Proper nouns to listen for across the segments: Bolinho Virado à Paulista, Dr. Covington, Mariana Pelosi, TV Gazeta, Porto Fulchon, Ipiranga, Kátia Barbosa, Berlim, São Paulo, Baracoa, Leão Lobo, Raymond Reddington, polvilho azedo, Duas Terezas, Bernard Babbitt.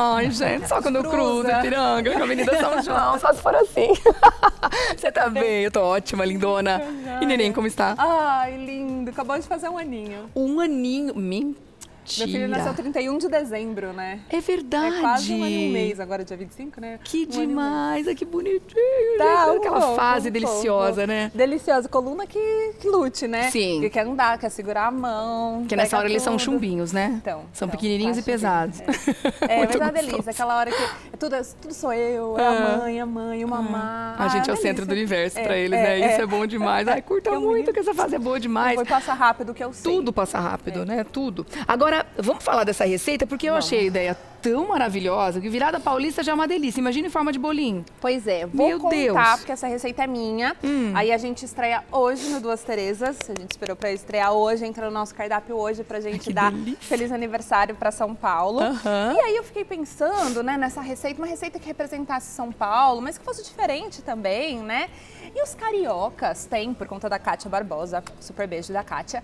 Ai, gente, só quando eu cruzo Ipiranga com a Avenida São João, só se for assim. Você tá bem? Eu tô ótima, lindona. E neném, como está? Ai, lindo. Acabou de fazer um aninho. Um aninho? Mentira. Meu filho nasceu 31 de dezembro, né? É verdade. É quase um ano e um mês, agora dia 25, né? Que demais, que bonitinho. Tá, aquela fase deliciosa, né? Deliciosa. Coluna que lute, né? Sim. Que quer andar, quer segurar a mão. Que nessa hora eles são chumbinhos, né? Então. São pequenininhos e pesados. É, mas é uma delícia. Aquela hora que tudo sou eu, é a mãe, o mamá. A gente é o centro do universo pra eles, né? Isso é bom demais. Ai, curta muito, que essa fase é boa demais. Foi passar rápido, que eu sei. Tudo passa rápido, né? Tudo. Agora, vamos falar dessa receita, porque eu achei a ideia tão maravilhosa, que virada paulista já é uma delícia. Imagina em forma de bolinho. Pois é, vou contar, porque essa receita é minha. Aí a gente estreia hoje no Duas Terezas, a gente esperou pra estrear hoje, entra no nosso cardápio hoje pra gente dar feliz aniversário pra São Paulo. E aí eu fiquei pensando, né, nessa receita, uma receita que representasse São Paulo, mas que fosse diferente também, né? E os cariocas têm, por conta da Kátia Barbosa, super beijo da Kátia,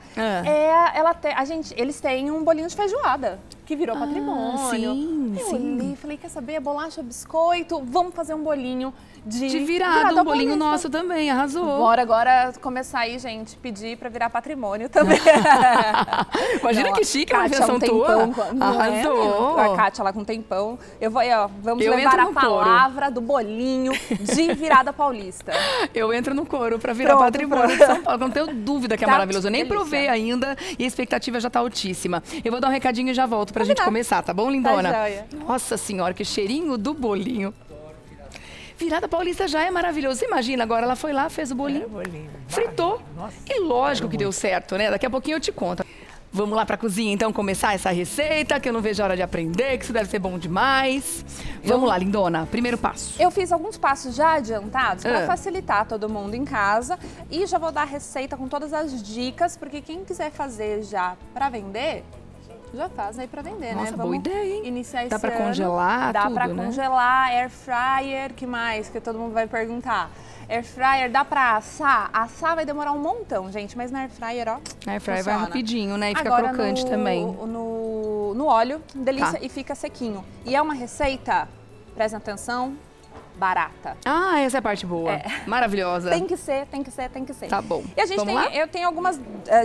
eles têm um bolinho de feijoada, que virou patrimônio. Sim, eu olhei e falei, quer saber, bolacha, biscoito, vamos fazer um bolinho de virada, um bolinho nosso também, arrasou. Bora agora começar aí, gente, pedir pra virar patrimônio também. Imagina, não, que chique a invenção tua. Arrasou. A Kátia lá com um tempão. Vamos levar a palavra do bolinho de virada paulista. Eu entro no coro pra virar patrimônio de São Paulo. Não tenho dúvida que é maravilhoso. Eu nem provei ainda e a expectativa já tá altíssima. Eu vou dar um recadinho e já volto pra gente começar, tá bom, lindona? Tá joia. Nossa senhora, que cheirinho do bolinho. Virada paulista já é maravilhoso. Você imagina, agora ela foi lá, fez o bolinho, fritou. Nossa, e lógico que deu certo, né? Daqui a pouquinho eu te conto. Vamos lá pra cozinha, então, começar essa receita, que eu não vejo a hora de aprender, que isso deve ser bom demais. Vamos lá, lindona. Primeiro passo. Eu fiz alguns passos já adiantados pra facilitar todo mundo em casa. E já vou dar a receita com todas as dicas, porque quem quiser fazer já pra vender... já faz aí pra vender, né? Boa ideia, hein? Iniciar esse ano. Dá pra congelar tudo, né? Dá pra congelar, air fryer, que mais? Que todo mundo vai perguntar. Air fryer, dá pra assar? Assar vai demorar um montão, gente, mas na air fryer, ó, na air fryer vai rapidinho, né? E fica crocante também. No óleo, delícia, e fica sequinho. E é uma receita, prestem atenção, barata. Ah, essa é a parte boa. É. Maravilhosa. Tem que ser, tem que ser, tem que ser. Tá bom. E a gente eu tenho algumas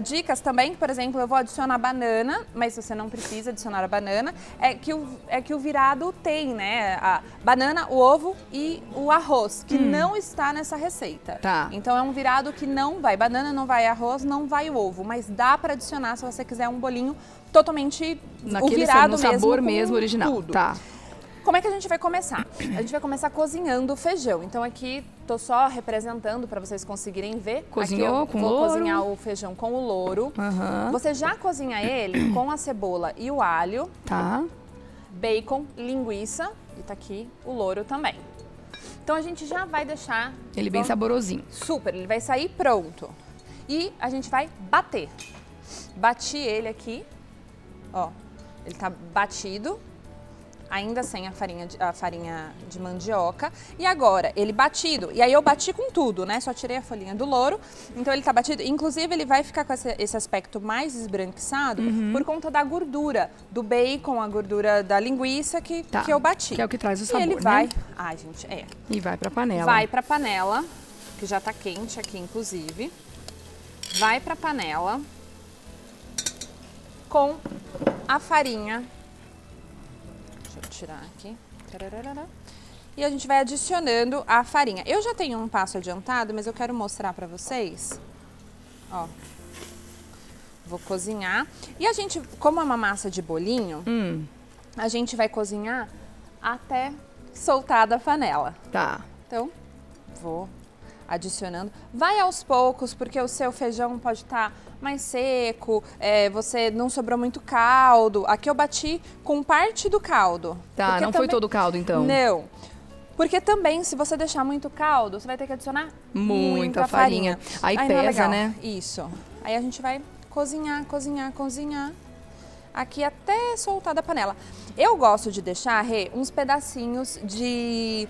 dicas também, por exemplo, eu vou adicionar banana, mas você não precisa adicionar a banana, é que o virado tem, né, a banana, o ovo e o arroz, que não está nessa receita. Tá. Então é um virado que não vai banana, não vai arroz, não vai ovo, mas dá para adicionar se você quiser um bolinho totalmente no sabor mesmo original. Tudo. Tá. Como é que a gente vai começar? A gente vai começar cozinhando o feijão. Então aqui tô só representando para vocês conseguirem ver. Cozinhou com o louro. Vou cozinhar o feijão com o louro. Você já cozinha ele com a cebola e o alho. Tá. Bacon, linguiça e tá aqui o louro também. Então a gente já vai deixar... ele bem saborosinho. Super, ele vai sair pronto. E a gente vai bater. Bati ele aqui. Ó, ele tá batido. Ainda sem a farinha de mandioca. E agora, ele batido. E aí eu bati com tudo, né? Só tirei a folhinha do louro. Então ele tá batido. Inclusive, ele vai ficar com esse aspecto mais esbranquiçado por conta da gordura do bacon, a gordura da linguiça que eu bati. Que é o que traz o sabor, e ele vai... né? Ai, gente, é. E vai pra panela. Vai pra panela, que já tá quente aqui, inclusive. Vai pra panela com a farinha... tirar aqui. E a gente vai adicionando a farinha. Eu já tenho um passo adiantado, mas eu quero mostrar pra vocês. Ó. Vou cozinhar. E a gente, como é uma massa de bolinho, a gente vai cozinhar até soltar da panela. Tá. Então, vou adicionando. Vai aos poucos, porque o seu feijão pode estar mais seco, você não sobrou muito caldo. Aqui eu bati com parte do caldo. Tá, não foi todo o caldo, então? Não. Porque também, se você deixar muito caldo, você vai ter que adicionar muita farinha. Aí pesa, né? Isso. Aí a gente vai cozinhar, cozinhar, cozinhar. Aqui até soltar da panela. Eu gosto de deixar, Rê, uns pedacinhos de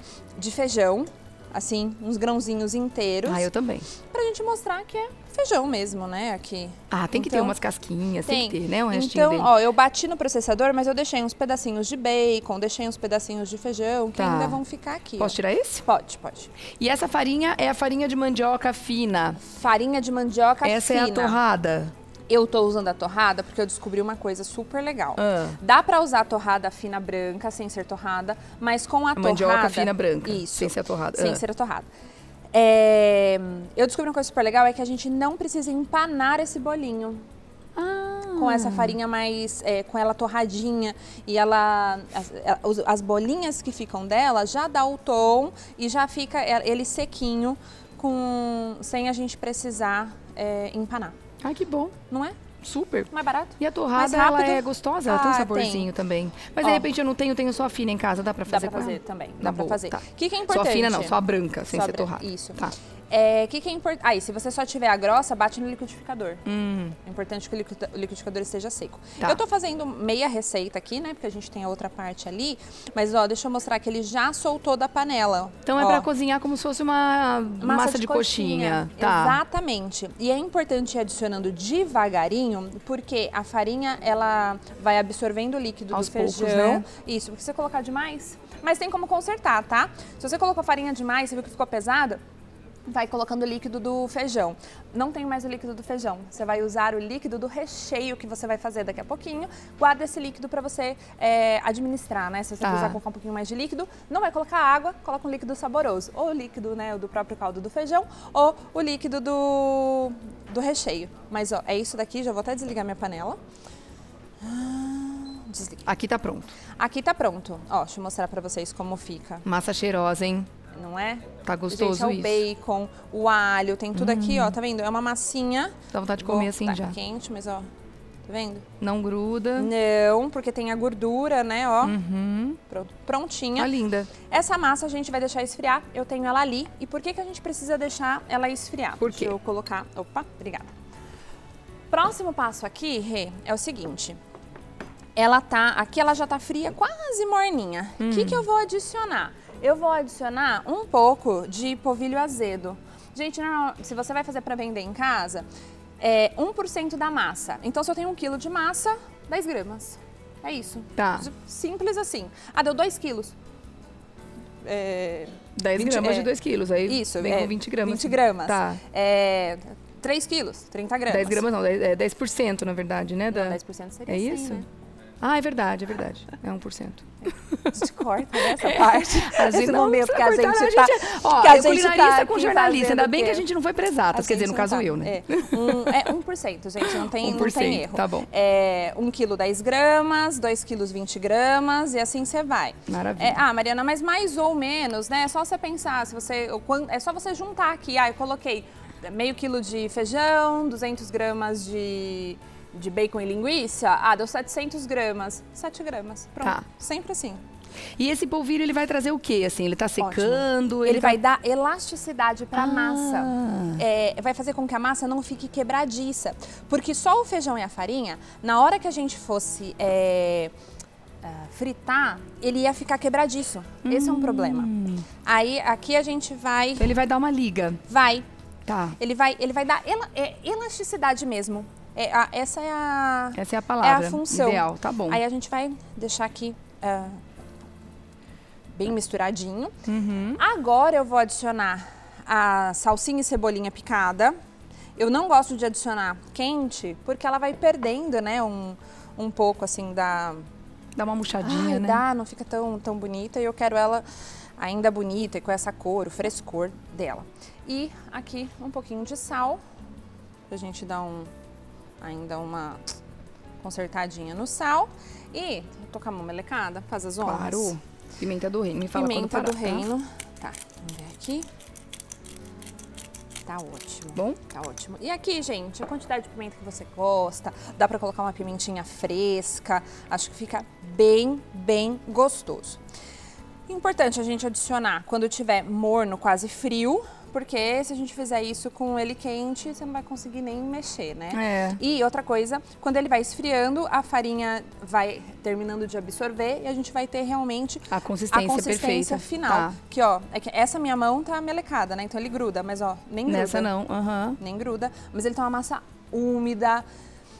feijão assim, uns grãozinhos inteiros. Ah, eu também. Pra gente mostrar que é feijão mesmo, né, aqui. Ah, tem que ter umas casquinhas, tem que ter, né, um restinho dele. Então, ó, eu bati no processador, mas eu deixei uns pedacinhos de bacon, deixei uns pedacinhos de feijão, que ainda vão ficar aqui. Posso tirar esse? Pode, pode. E essa farinha é a farinha de mandioca fina. Farinha de mandioca fina. Essa é a torrada. Eu tô usando a torrada porque eu descobri uma coisa super legal. Dá pra usar a torrada fina branca, sem ser torrada, mas com a torrada... Mandioca fina branca, isso, sem ser torrada. Sem ser torrada. É, eu descobri uma coisa super legal, é que a gente não precisa empanar esse bolinho. Com essa farinha mais, com ela torradinha e ela, as bolinhas que ficam dela já dá o tom e já fica ele sequinho, sem a gente precisar empanar. Ai, que bom. Não é? Super. Mais barato. E a torrada, ela é gostosa, ela tem um saborzinho também. Mas, de repente, eu não tenho só a fina em casa, dá pra fazer? Dá pra fazer também. Dá pra fazer. Tá. Que é importante? Só a fina não, só a branca, sem ser torrada. Isso. Tá. Que é importante? Aí, se você só tiver a grossa, bate no liquidificador. É importante que o liquidificador esteja seco. Tá. Eu tô fazendo meia receita aqui, né, porque a gente tem a outra parte ali. Mas, ó, deixa eu mostrar que ele já soltou da panela. Então, é pra cozinhar como se fosse uma massa de coxinha. Tá. Exatamente. E é importante ir adicionando devagarinho, porque a farinha, ela vai absorvendo o líquido do feijão. Aos poucos, né? Isso, porque se você colocar demais... Mas tem como consertar, tá? Se você colocou farinha demais, você viu que ficou pesada... Vai colocando o líquido do feijão. Não tem mais o líquido do feijão. Você vai usar o líquido do recheio que você vai fazer daqui a pouquinho. Guarda esse líquido para você administrar, né? Se você quiser colocar um pouquinho mais de líquido, não vai colocar água, coloca um líquido saboroso. Ou o líquido, né, do próprio caldo do feijão, ou o líquido do recheio. Mas, ó, é isso daqui. Já vou até desligar minha panela. Desliguei. Aqui tá pronto. Aqui tá pronto. Ó, deixa eu mostrar para vocês como fica. Massa cheirosa, hein? Não é? Tá gostoso. Gente, é o bacon, o alho, tem tudo aqui, ó, tá vendo? É uma massinha. Dá vontade de comer assim já. Tá quente, mas ó, tá vendo? Não gruda. Não, porque tem a gordura, né, ó. Pronto, prontinha. Tá linda. Essa massa a gente vai deixar esfriar, eu tenho ela ali. E por que que a gente precisa deixar ela esfriar? Por quê? Deixa eu colocar, opa, obrigada. Próximo passo aqui, Rê, é o seguinte. Ela tá, aqui ela já tá fria, quase morninha. O que que eu vou adicionar? Eu vou adicionar um pouco de polvilho azedo. Gente, se você vai fazer para vender em casa, é 1% da massa. Então, se eu tenho 1 kg de massa, 10 gramas. É isso. Tá. Simples assim. Ah, deu 2 quilos. 10 gramas de 2 quilos. Aí isso, vem com 20 gramas. 20 gramas. Tá. 3 quilos, 30 gramas. 10 gramas não, é 10% na verdade, né? Não, 10% seria assim, isso? Né? Ah, é verdade, é verdade. É 1%. A gente corta essa parte. A gente não que a gente tá... Ó, é culinarista com jornalista. Ainda bem que a gente não foi pra exatas. Quer dizer, no caso eu, né? É 1%, gente. Não tem erro. Tá bom. 1 kg 10 gramas, 2 kg 20 gramas e assim você vai. Maravilha. Mariana, mas mais ou menos, né? É só você pensar, é só você juntar aqui. Eu coloquei meio quilo de feijão, 200 gramas de bacon e linguiça, deu 700 gramas. 7 gramas, pronto. Tá. Sempre assim. E esse polvilho, ele vai trazer o quê? Assim, ele tá secando? Ótimo. Ele vai dar elasticidade pra massa. Vai fazer com que a massa não fique quebradiça. Porque só o feijão e a farinha, na hora que a gente fosse fritar, ele ia ficar quebradiço. Esse é um problema. Aí, aqui a gente vai... Então ele vai dar uma liga. Vai. Tá. Ele vai dar elasticidade mesmo. Essa é a palavra, é a função. Ideal, tá bom. Aí a gente vai deixar aqui bem misturadinho. Agora eu vou adicionar a salsinha e cebolinha picada. Eu não gosto de adicionar quente, porque ela vai perdendo, né, um pouco assim da... Dá uma murchadinha, né? Dá, não fica tão bonita e eu quero ela ainda bonita e com essa cor, o frescor dela. E aqui um pouquinho de sal, pra gente dar ainda uma consertadinha no sal. E tocar uma melecada, faz as ondas. Claro. Pimenta do reino, me fala quando parar. Pimenta do reino. Tá, vamos ver aqui. Tá ótimo. Bom? Tá ótimo. E aqui, gente, a quantidade de pimenta que você gosta. Dá pra colocar uma pimentinha fresca. Acho que fica bem, bem gostoso. Importante a gente adicionar quando tiver morno, quase frio, porque se a gente fizer isso com ele quente, você não vai conseguir nem mexer, né? É. E outra coisa, quando ele vai esfriando, a farinha vai terminando de absorver e a gente vai ter realmente a consistência perfeita. Final. Tá. Que ó, é que essa minha mão tá melecada, né? Então ele gruda, mas ó, nem gruda. Nessa não, uhum. Nem gruda, mas ele tá uma massa úmida.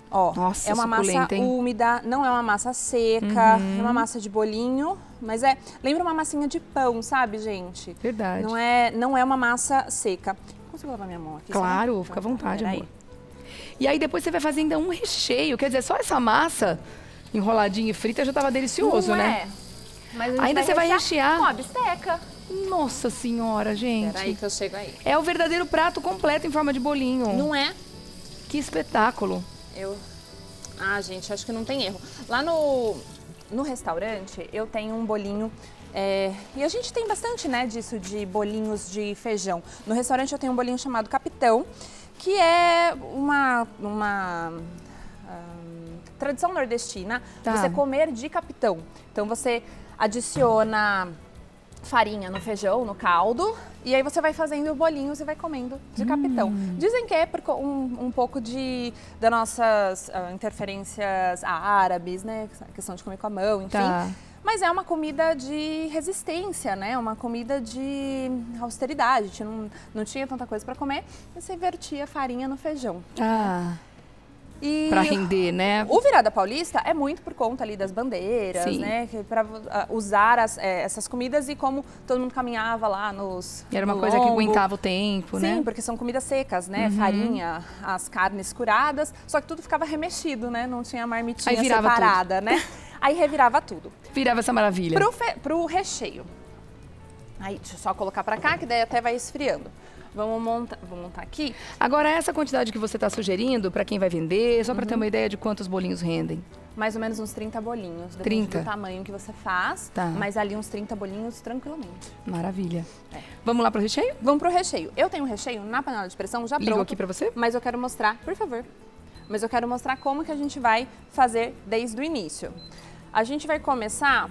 Ó, nossa, é uma massa úmida, não é uma massa seca, uhum. É uma massa de bolinho, mas é, lembra uma massinha de pão, sabe, gente? Verdade. Não é uma massa seca. Consigo lavar minha mão aqui? Claro, sabe? Fica à vontade, amor. E aí depois você vai fazer ainda um recheio, quer dizer, só essa massa enroladinha e frita já tava delicioso, não né? É. Mas ainda você vai rechear com a bisteca. Nossa senhora, gente. Peraí que eu chego aí. É o verdadeiro prato completo em forma de bolinho. Não é? Que espetáculo. Gente, acho que não tem erro. Lá no restaurante, eu tenho um bolinho... E a gente tem bastante, né, disso, de bolinhos de feijão. No restaurante eu tenho um bolinho chamado Capitão, que é uma tradição nordestina, tá. Você comer de capitão. Então você adiciona farinha no feijão, no caldo, e aí você vai fazendo o bolinho, você vai comendo de capitão. Dizem que é por um pouco das nossas interferências árabes, né? A questão de comer com a mão, enfim. Tá. Mas é uma comida de resistência, né? Uma comida de austeridade. A gente não tinha tanta coisa para comer, e você vertia farinha no feijão. Ah. Para render, né? O Virada Paulista é muito por conta ali das bandeiras, sim, né? Para usar essas comidas e como todo mundo caminhava lá nos... Era uma coisa que aguentava o tempo, né? Sim, porque são comidas secas, né? Uhum. Farinha, as carnes curadas, só que tudo ficava remexido, né? Não tinha marmitinha separada, tudo, né? Aí revirava tudo. Virava essa maravilha. Pro recheio. Aí, deixa eu só colocar pra cá, que daí até vai esfriando. Vamos montar aqui. Agora, essa quantidade que você está sugerindo, para quem vai vender, só para ter uma ideia de quantos bolinhos rendem? Mais ou menos uns 30 bolinhos, depende do tamanho que você faz, tá. Mas ali uns 30 bolinhos tranquilamente. Maravilha. É. Vamos lá para o recheio? Vamos para o recheio. Eu tenho um recheio na panela de pressão já pronto. Ligo aqui para você? Mas eu quero mostrar, por favor, mas eu quero mostrar como que a gente vai fazer desde o início. A gente vai começar...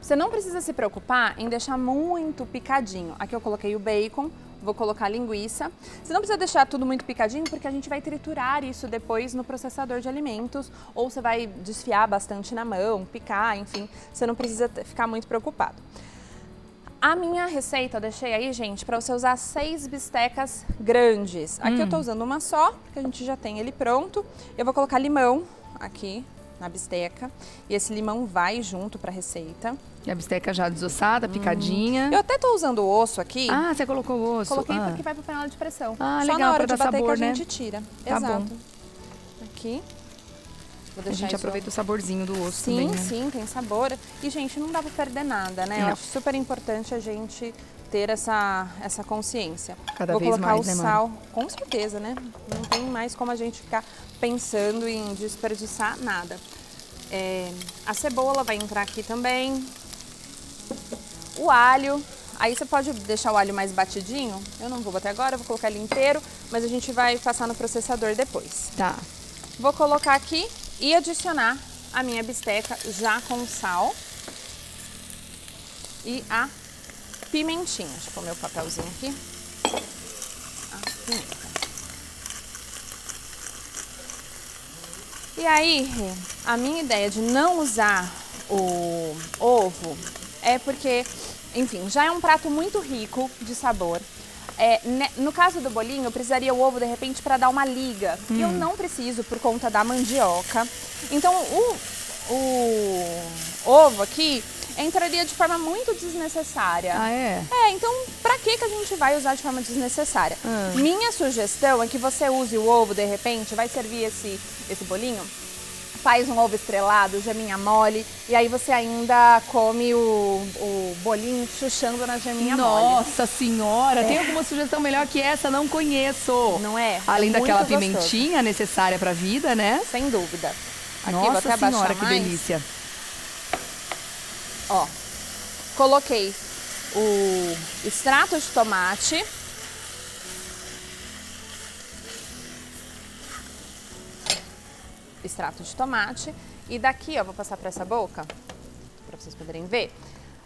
Você não precisa se preocupar em deixar muito picadinho. Aqui eu coloquei o bacon, vou colocar a linguiça. Você não precisa deixar tudo muito picadinho, porque a gente vai triturar isso depois no processador de alimentos, ou você vai desfiar bastante na mão, picar, enfim. Você não precisa ficar muito preocupado. A minha receita eu deixei aí, gente, para você usar 6 bistecas grandes. Aqui eu tô usando uma só, porque a gente já tem ele pronto. Eu vou colocar limão aqui na bisteca, e esse limão vai junto para a receita. E a bisteca já desossada, picadinha. Eu até tô usando o osso aqui. Ah, você colocou o osso. Coloquei porque vai para a panela de pressão. Ah, só legal, na hora de bater sabor, que a gente tira. Tá. Exato. Bom. Aqui. Vou deixar a gente aproveita o saborzinho do osso também, né? Sim, tem sabor. E, gente, não dá para perder nada, né? Não. Eu acho super importante a gente ter essa consciência. Cada vez mais, né, Mari? Vou colocar o sal, com certeza, né? Não tem mais como a gente ficar pensando em desperdiçar nada. A cebola vai entrar aqui também. O alho, aí você pode deixar o alho mais batidinho. Eu não vou bater agora, eu vou colocar ele inteiro, mas a gente vai passar no processador depois. Tá. Vou colocar aqui e adicionar a minha bisteca já com sal e a pimentinha. Deixa eu pôr meu papelzinho aqui. A pimenta. E aí, a minha ideia de não usar o ovo é porque, enfim, já é um prato muito rico de sabor. No caso do bolinho, eu precisaria o ovo, de repente, para dar uma liga. E eu não preciso, por conta da mandioca. Então, o ovo aqui entraria de forma muito desnecessária. Ah, é? Então, pra que a gente vai usar de forma desnecessária? Minha sugestão é que você use o ovo, de repente, vai servir esse bolinho... Faz um ovo estrelado, geminha mole, e aí você ainda come o bolinho chuchando na geminha mole. Nossa senhora, tem alguma sugestão melhor que essa? Não conheço. Não é? Além daquela pimentinha necessária para a vida, né? Sem dúvida. Aqui, nossa senhora, que delícia. Ó, coloquei o extrato de tomate. Extrato de tomate, e daqui, ó, vou passar para essa boca, para vocês poderem ver,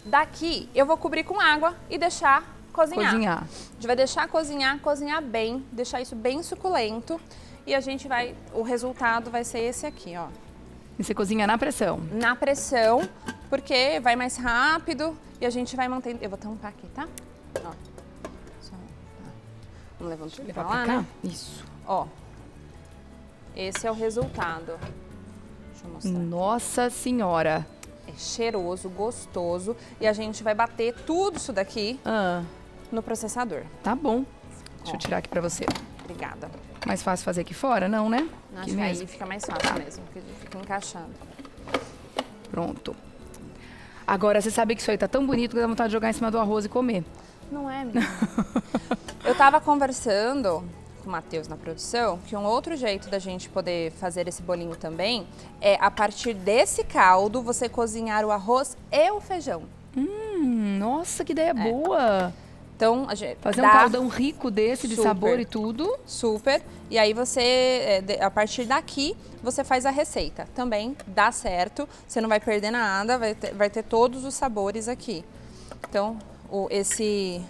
Daqui eu vou cobrir com água e deixar cozinhar. A gente vai deixar cozinhar bem, deixar isso bem suculento. E a gente vai, o resultado vai ser esse aqui, ó. E você cozinha na pressão? Na pressão, porque vai mais rápido e a gente vai mantendo... Eu vou tampar aqui, tá? Ó. Só... Vamos levantar pra lá, né? Isso. Ó. Esse é o resultado. Deixa eu mostrar. Nossa Senhora! É cheiroso, gostoso. E a gente vai bater tudo isso daqui no processador. Tá bom. Deixa eu tirar aqui pra você. Obrigada. Mais fácil fazer aqui fora, não, né? Acho que aí fica mais fácil mesmo, porque fica encaixando. Pronto. Agora, você sabe que isso aí tá tão bonito que dá vontade de jogar em cima do arroz e comer. Não é mesmo? Eu tava conversando com o Matheus na produção que um outro jeito da gente poder fazer esse bolinho também é, a partir desse caldo, você cozinhar o arroz e o feijão. Nossa, que ideia boa! Então, a gente fazer um caldão rico desse, de sabor e tudo. Super. E aí você, a partir daqui, você faz a receita. Também dá certo, você não vai perder nada, vai ter todos os sabores aqui. Então, esse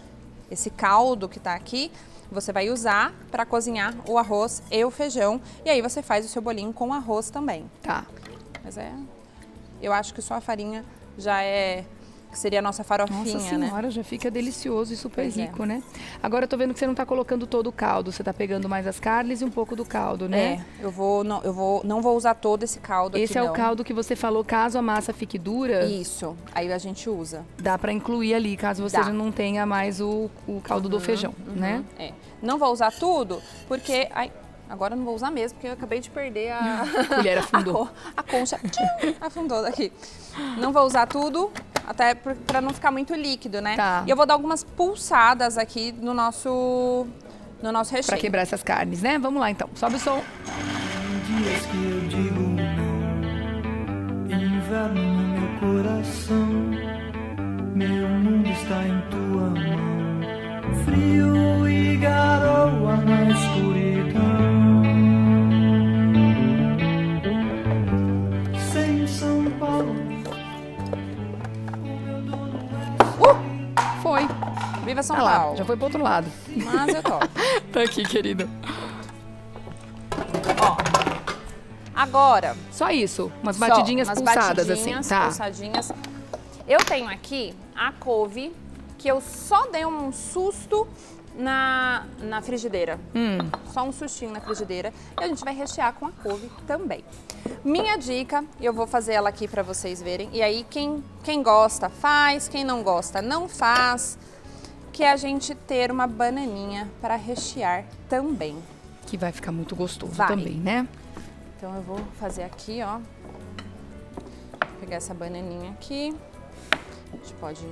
caldo que tá aqui, você vai usar para cozinhar o arroz e o feijão. E aí você faz o seu bolinho com arroz também. Tá. Mas eu acho que só a farinha já é... Que seria a nossa farofinha, né? Nossa Senhora, né? Já fica delicioso e super rico, né? Agora eu tô vendo que você não tá colocando todo o caldo, você tá pegando mais as carnes e um pouco do caldo, né? É, eu não vou usar todo esse caldo aqui, não. Esse é o caldo que você falou, caso a massa fique dura... Isso, aí a gente usa. Dá pra incluir ali, caso você já não tenha mais o caldo do feijão, né? É. Não vou usar tudo, porque... Ai, agora eu não vou usar mesmo, porque eu acabei de perder a... Colher afundou. A concha afundou daqui. Não vou usar tudo... Até para não ficar muito líquido, né? Tá. E eu vou dar algumas pulsadas aqui no nosso recheio. Para quebrar essas carnes, né? Vamos lá, então. Sobe o som. Tem dias que eu digo não, envenena meu coração. Meu mundo está em tua mão. Frio e garoa na escuridão. Sem São Paulo. Foi. Viva São Paulo. Já foi pro outro lado. Mas eu topo. Tá aqui, querida. Ó. Agora. Só isso. Umas batidinhas pulsadas assim. Pulsadinhas. Eu tenho aqui a couve que eu só dei um susto na frigideira. Só um sustinho na frigideira. E a gente vai rechear com a couve também. Minha dica, eu vou fazer ela aqui pra vocês verem. E aí quem gosta faz, quem não gosta não faz. Que é a gente ter uma bananinha pra rechear também. Que vai ficar muito gostoso também, né? Então eu vou fazer aqui, ó. Vou pegar essa bananinha aqui. A gente pode...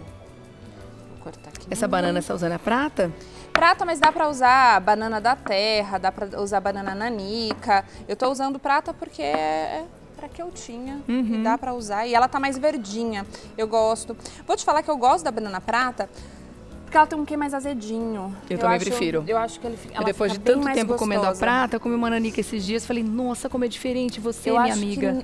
cortar aqui. Essa banana você tá usando a prata? Prata, mas dá pra usar banana da terra, dá pra usar banana nanica. Eu tô usando prata porque é pra que eu tinha e dá pra usar. E ela tá mais verdinha, eu gosto. Vou te falar que eu gosto da banana prata porque ela tem um quê mais azedinho. Eu também prefiro. Eu acho que ela depois de tanto tempo comendo a prata, eu comi uma nanica esses dias, falei, nossa, como é diferente você, minha amiga.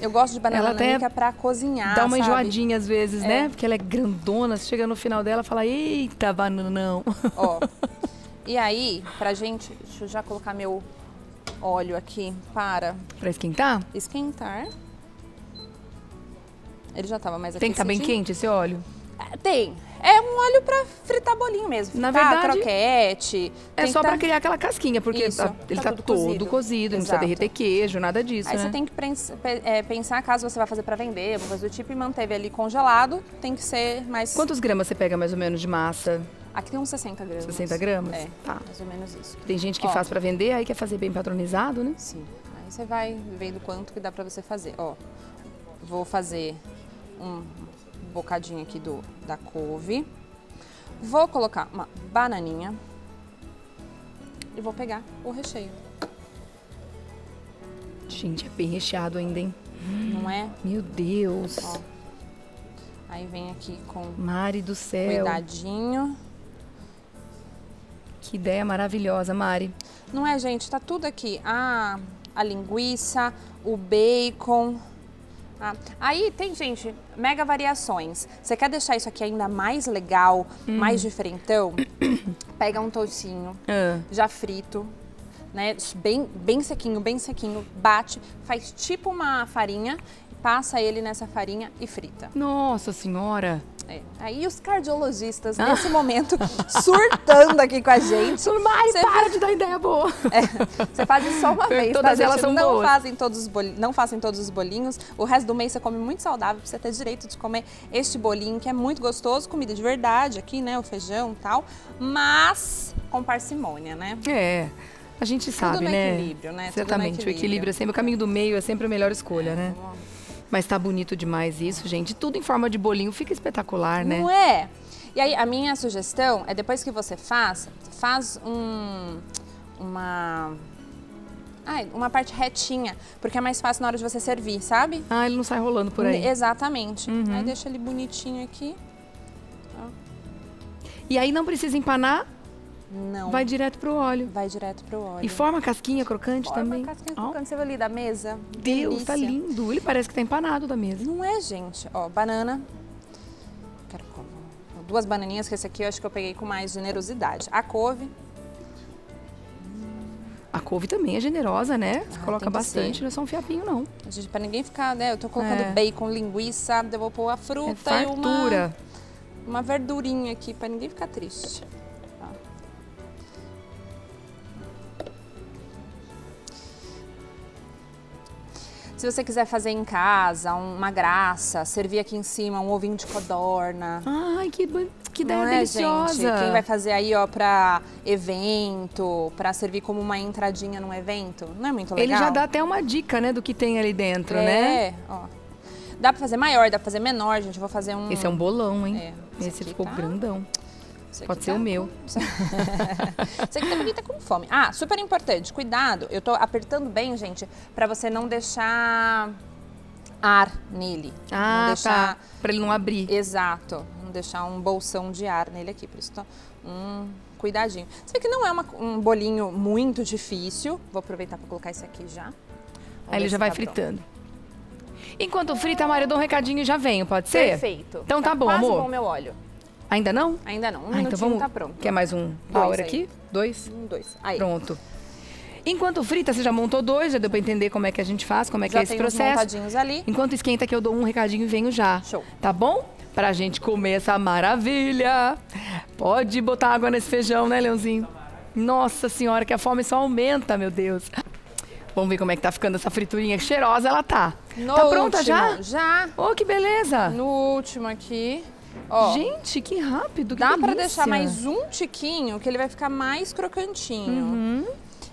Eu gosto de banana nanica pra cozinhar, dá uma enjoadinha às vezes, né? Porque ela é grandona, você chega no final dela e fala, eita, bananão. Ó, e aí, pra gente, deixa eu já colocar meu óleo aqui para... Pra esquentar? Esquentar. Ele já tava mais aquecidinho. Tem que estar bem quente esse óleo? Tem. É um óleo pra fritar bolinho mesmo. Fritar, na verdade, croquete. É só pra criar aquela casquinha, porque isso, ele tá todo cozido, não precisa derreter queijo, nada disso, né? Aí você tem que pensar, caso você vai fazer pra vender, alguma coisa do tipo, e manteve ali congelado, tem que ser mais... Quantos gramas você pega mais ou menos de massa? Aqui tem uns 60 gramas. 60 gramas? É, tá. Mais ou menos isso. Tem gente que faz pra vender, aí quer fazer bem padronizado, né? Sim. Aí você vai vendo quanto que dá pra você fazer. Ó, vou fazer um... bocadinho aqui da couve. Vou colocar uma bananinha e vou pegar o recheio. Gente, é bem recheado ainda, hein? Não é? Meu Deus! Ó. Aí vem aqui com... Mari do céu! Cuidadinho. Que ideia maravilhosa, Mari! Não é, gente? Tá tudo aqui. A linguiça, o bacon... Tá? Aí tem, gente, mega variações. Você quer deixar isso aqui ainda mais legal, mais diferentão? Pega um toucinho, já frito, né? Bem sequinho, bate, faz tipo uma farinha, passa ele nessa farinha e frita. Nossa Senhora! É. Aí os cardiologistas, nesse momento, surtando aqui com a gente. Mari, para de dar ideia boa. É, você faz isso só uma vez, todas elas são boas. Não fazem todos os bolinhos. O resto do mês você come muito saudável, pra você ter direito de comer este bolinho, que é muito gostoso, comida de verdade aqui, né? O feijão e tal. Mas com parcimônia, né? É. A gente sabe, né? Tudo no equilíbrio, né? Exatamente. O equilíbrio é sempre, o caminho do meio é sempre a melhor escolha, né? Bom. Mas tá bonito demais isso, gente. Tudo em forma de bolinho fica espetacular, né? Não é? E aí, a minha sugestão é, depois que você faz uma parte retinha, porque é mais fácil na hora de você servir, sabe? Ah, ele não sai rolando por aí. Exatamente. Uhum. Aí deixa ele bonitinho aqui. Ó. E aí não precisa empanar? Não. Vai direto pro óleo. Vai direto pro óleo. E forma casquinha crocante também? Forma casquinha crocante, você vai ali da mesa. Deus, tá lindo. Ele parece que tá empanado da mesa. Não é, gente? Ó, banana. Quero comer. Duas bananinhas, que esse aqui eu acho que eu peguei com mais generosidade. A couve. A couve também é generosa, né? Você coloca bastante, não é só um fiapinho, não. Gente, pra ninguém ficar, né? Eu tô colocando bacon, linguiça, eu vou pôr a fruta e uma verdurinha aqui, pra ninguém ficar triste. Se você quiser fazer em casa, uma graça, servir aqui em cima um ovinho de codorna. Ai, que ideia deliciosa. Gente? Quem vai fazer aí, ó, pra evento, pra servir como uma entradinha num evento, não é muito legal? Ele já dá até uma dica, né, do que tem ali dentro, né? É, ó. Dá pra fazer maior, dá pra fazer menor, gente. Eu vou fazer um... Esse é um bolão, hein? É, esse ficou grandão. Pode ser o meu. Você que também tá com fome. Ah, super importante, cuidado. Eu tô apertando bem, gente, pra você não deixar ar nele. Ah, não deixar... tá. Pra ele não abrir. Exato. Não deixar um bolsão de ar nele aqui. Por isso tô... Cuidadinho. Você vê que não é um bolinho muito difícil. Vou aproveitar pra colocar esse aqui já. Aí ele já vai fritando. Enquanto frita, Mari, eu dou um recadinho e já venho, pode ser? Perfeito. Então tá bom, amor. Quase bom meu óleo. Ainda não? Ainda não. Um minutinho, então vamos... tá pronto. Quer mais um power aqui? Dois? Um, dois. Aí. Pronto. Enquanto frita, você já montou dois, já deu pra entender como é que a gente faz, como é que é esse processo. Já tem uns montadinhos ali. Enquanto esquenta que eu dou um recadinho e venho já. Show. Tá bom? Pra gente comer essa maravilha. Pode botar água nesse feijão, né, Leãozinho? Nossa Senhora, que a fome só aumenta, meu Deus. Vamos ver como é que tá ficando essa friturinha. Cheirosa ela tá. Tá pronta já? Já. Oh, que beleza. No último aqui. Ó, gente, que rápido, que delícia. Dá pra deixar mais um tiquinho, que ele vai ficar mais crocantinho.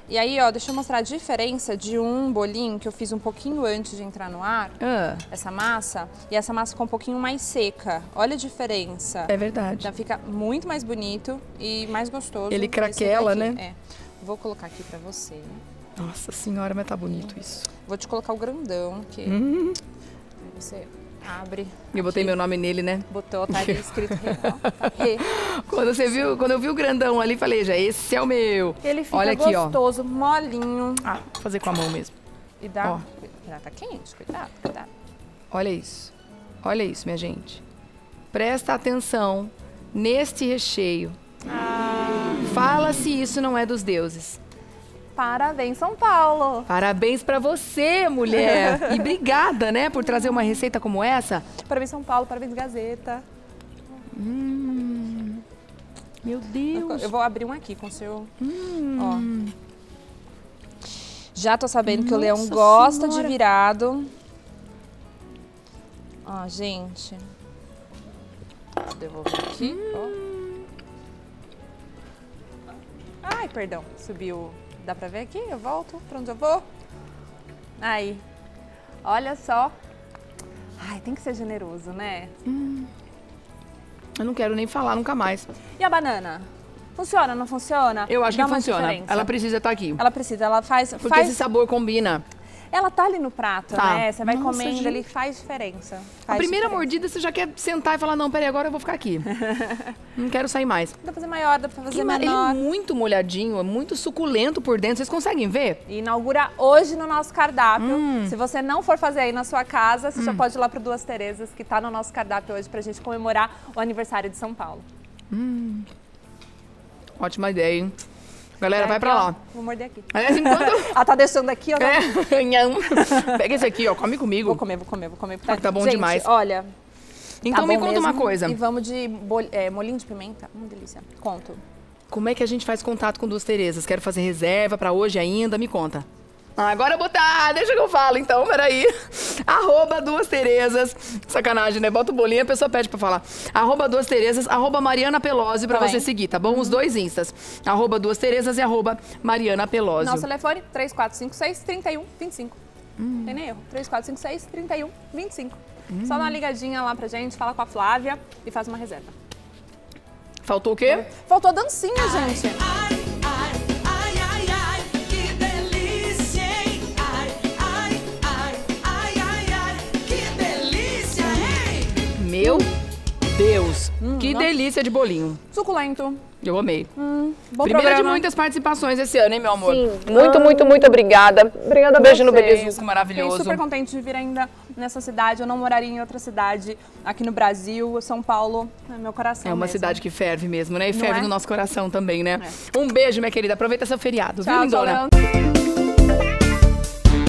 E aí, ó, deixa eu mostrar a diferença de um bolinho que eu fiz um pouquinho antes de entrar no ar. Essa massa. E essa massa ficou um pouquinho mais seca. Olha a diferença. É verdade. Já fica muito mais bonito e mais gostoso. Ele craquela, né? É. Vou colocar aqui pra você. Nossa Senhora, mas tá bonito isso. Vou te colocar o grandão aqui. Aí você... abre. Eu botei meu nome nele, né? Botou, tá ali escrito Re. Quando eu vi o grandão ali, falei, já, esse é o meu. Ele fica gostoso, aqui, ó. Molinho. Ah, vou fazer com a mão mesmo. E dá... ó. Já tá quente, cuidado, cuidado. Olha isso. Olha isso, minha gente. Presta atenção neste recheio. Fala se isso não é dos deuses. Parabéns, São Paulo! Parabéns pra você, mulher! E obrigada, né, por trazer uma receita como essa. Parabéns, São Paulo, parabéns, Gazeta. Meu Deus! Eu vou abrir um aqui com o seu... Ó. Já tô sabendo que o Leão gosta de virado. Ó, gente. Vou devolver aqui. Ó. Ai, perdão, subiu... Dá pra ver aqui? Eu volto pra onde eu vou. Aí. Olha só. Ai, tem que ser generoso, né? Eu não quero nem falar nunca mais. E a banana? Funciona, não funciona? Eu acho que funciona. Ela precisa estar aqui. Ela precisa, ela faz... Porque esse sabor combina. Ela tá ali no prato, tá, né? Você vai comendo ali, faz diferença. Faz a primeira mordida, você já quer sentar e falar, não, peraí, agora eu vou ficar aqui. Não quero sair mais. Dá pra fazer maior, dá pra fazer menor. É muito molhadinho, é muito suculento por dentro, vocês conseguem ver? E inaugura hoje no nosso cardápio. Se você não for fazer aí na sua casa, você já pode ir lá pro Duas Terezas, que tá no nosso cardápio hoje pra gente comemorar o aniversário de São Paulo. Ótima ideia, hein? Galera, vai pra lá. Vou morder aqui. Aliás, enquanto... Ela tá deixando aqui, ó. Pega esse aqui, ó. Come comigo. Vou comer. Tá, tá bom gente, demais. Olha. Então tá me conta mesmo uma coisa. E vamos de molinho de pimenta. Delícia. Conto. Como é que a gente faz contato com Duas Terezas? Quero fazer reserva pra hoje ainda? Me conta. Agora eu botar, deixa que eu falo então, peraí. @Duas Terezas. Sacanagem, né? Bota o bolinho, a pessoa pede pra falar. @Duas Terezas, @Mariana Pelosi pra você seguir, tá bom? Os dois instas. @Duas Terezas e @Mariana Pelosi. Nosso telefone, 3456-3125. Tem nem erro. 3456-3125. Só dá uma ligadinha lá pra gente, fala com a Flávia e faz uma reserva. Faltou o quê? Faltou a dancinha, gente. Meu Deus, que delícia de bolinho. Suculento. Eu amei. Primeira de muitas participações esse ano, hein, meu amor? Sim. Muito obrigada. Obrigada, beijo no beijuco maravilhoso. Fiquei super contente de vir ainda nessa cidade. Eu não moraria em outra cidade aqui no Brasil. São Paulo é meu coração. É uma cidade que ferve mesmo, né? E ferve no nosso coração também, né? Um beijo, minha querida. Aproveita seu feriado. Tchau, viu, lindona?